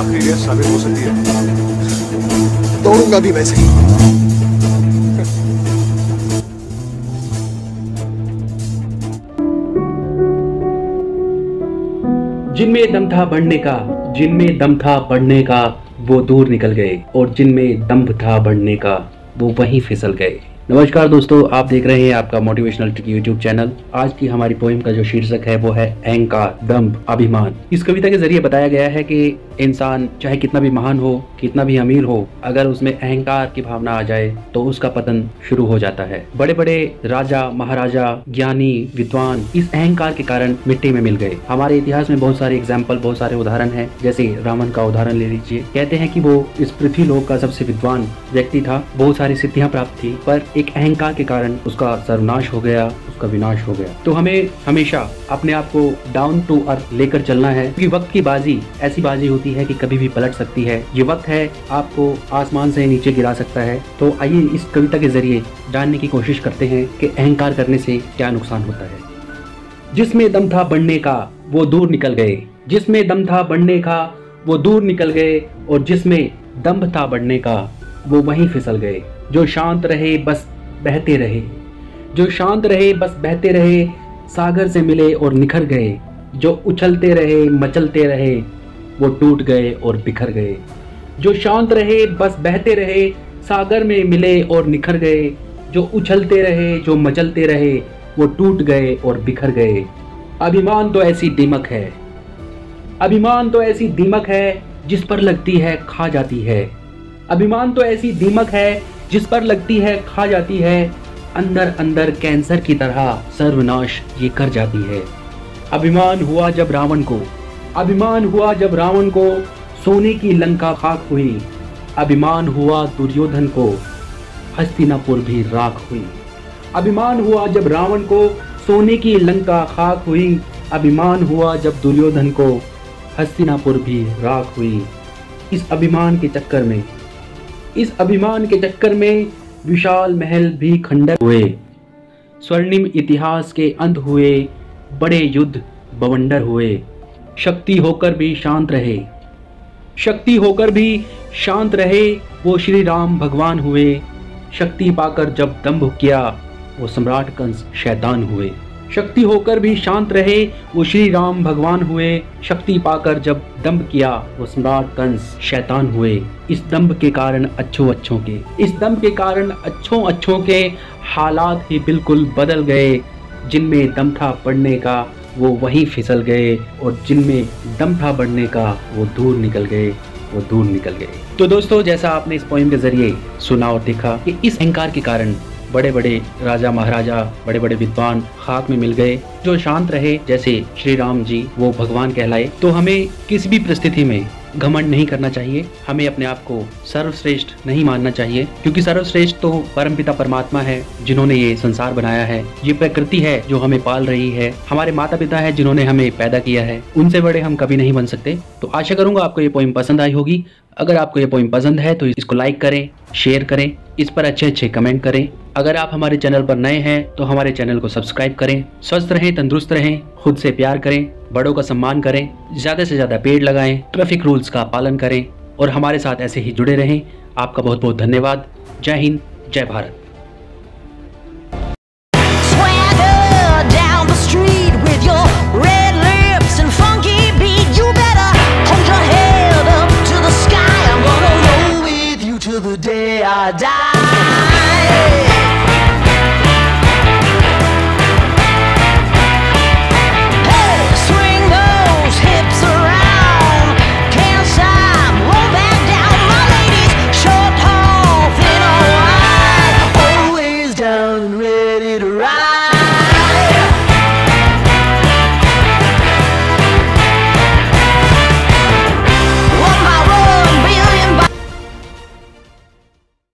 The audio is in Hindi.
आखिरी रेस साबित हो सकती है। दौड़ूंगा भी वैसे ही। जिनमें दम था बढ़ने का, जिनमें दम था बढ़ने का, वो दूर निकल गए, और जिनमें दंभ था बढ़ने का, वो वहीं फिसल गए। नमस्कार दोस्तों, आप देख रहे हैं आपका मोटिवेशनल ट्रिक यूट्यूब चैनल। आज की हमारी पोएम का जो शीर्षक है वो है अहंकार दंभ अभिमान। इस कविता के जरिए बताया गया है कि इंसान चाहे कितना भी महान हो, कितना भी अमीर हो, अगर उसमें अहंकार की भावना आ जाए तो उसका पतन शुरू हो जाता है। बड़े बड़े राजा महाराजा, ज्ञानी विद्वान इस अहंकार के कारण मिट्टी में मिल गए। हमारे इतिहास में बहुत सारे एग्जाम्पल, बहुत सारे उदाहरण है। जैसे रावण का उदाहरण ले लीजिए। कहते हैं कि वो इस पृथ्वी लोक का सबसे विद्वान व्यक्ति था, बहुत सारी सिद्धियां प्राप्त थी, पर एक अहंकार के कारण उसका सर्वनाश हो गया, उसका विनाश हो गया। तो हमें हमेशा अपने आप को डाउन टू अर्थ लेकर चलना है, क्योंकि वक्त की बाजी ऐसी बाजी होती है कि कभी भी पलट सकती है। ये वक्त है, आपको आसमान से नीचे गिरा सकता है। तो आइए इस कविता के जरिए जानने की कोशिश करते हैं कि अहंकार करने से क्या नुकसान होता है। जिसमें दम था बढ़ने का वो दूर निकल गए, जिसमें दम था बढ़ने का वो दूर निकल गए, और जिसमें दंभ था बढ़ने का वो वहीं फिसल गए। जो शांत रहे बस बहते रहे, जो शांत रहे बस बहते रहे, सागर से मिले और निखर गए। जो उछलते रहे मचलते रहे, वो टूट गए और बिखर गए। जो शांत रहे बस बहते रहे, सागर में मिले और निखर गए। जो उछलते रहे जो मचलते रहे, वो टूट गए और बिखर गए। अभिमान तो ऐसी दीमक है, अभिमान तो ऐसी दीमक है, जिस पर लगती है खा जाती है। अभिमान तो ऐसी दीमक है, जिस पर लगती है खा जाती है। अंदर अंदर कैंसर की तरह सर्वनाश ये कर जाती है। अभिमान हुआ जब रावण को, अभिमान हुआ जब रावण को, सोने की लंका खाक हुई। अभिमान हुआ दुर्योधन को, हस्तिनापुर भी राख हुई। अभिमान हुआ जब रावण को, सोने की लंका खाक हुई। अभिमान हुआ जब दुर्योधन को, हस्तिनापुर भी राख हुई। इस अभिमान के चक्कर में, इस अभिमान के चक्कर में, विशाल महल भी खंडर हुए। स्वर्णिम इतिहास के अंत हुए, बड़े युद्ध बवंडर हुए। शक्ति होकर भी शांत रहे, शक्ति होकर भी शांत रहे, वो श्री राम भगवान हुए। शक्ति पाकर जब दंभ किया, वो सम्राट कंस शैतान हुए। शक्ति होकर भी शांत रहे, वो श्री राम भगवान हुए। शक्ति पाकर जब दंभ किया, वो सम्राट कंस शैतान हुए। इस दंभ के कारण अच्छों के, इस दंभ के कारण अच्छों के हालात ही बिल्कुल बदल गए। जिनमें दम था पड़ने का वो वहीं फिसल गए, और जिनमें दम था बढ़ने का वो दूर निकल गए, वो दूर निकल गए। तो दोस्तों, जैसा आपने इस पोएम के जरिए सुना और देखा कि इस अहंकार के कारण बड़े बड़े राजा महाराजा, बड़े बड़े विद्वान खाक में मिल गए। जो शांत रहे, जैसे श्री राम जी, वो भगवान कहलाए। तो हमें किसी भी परिस्थिति में घमंड नहीं करना चाहिए, हमें अपने आप को सर्वश्रेष्ठ नहीं मानना चाहिए, क्योंकि सर्वश्रेष्ठ तो परमपिता परमात्मा है, जिन्होंने ये संसार बनाया है। ये प्रकृति है जो हमें पाल रही है, हमारे माता पिता है जिन्होंने हमें पैदा किया है, उनसे बड़े हम कभी नहीं बन सकते। तो आशा करूंगा आपको ये पोएम पसंद आई होगी। अगर आपको ये पोएम पसंद है तो इसको लाइक करें, शेयर करें, इस पर अच्छे अच्छे कमेंट करें। अगर आप हमारे चैनल पर नए हैं तो हमारे चैनल को सब्सक्राइब करें। स्वस्थ रहें, तंदुरुस्त रहें, खुद से प्यार करें, बड़ों का सम्मान करें, ज़्यादा से ज़्यादा पेड़ लगाएं, ट्रैफिक रूल्स का पालन करें, और हमारे साथ ऐसे ही जुड़े रहें। आपका बहुत बहुत धन्यवाद। जय हिंद, जय भारत।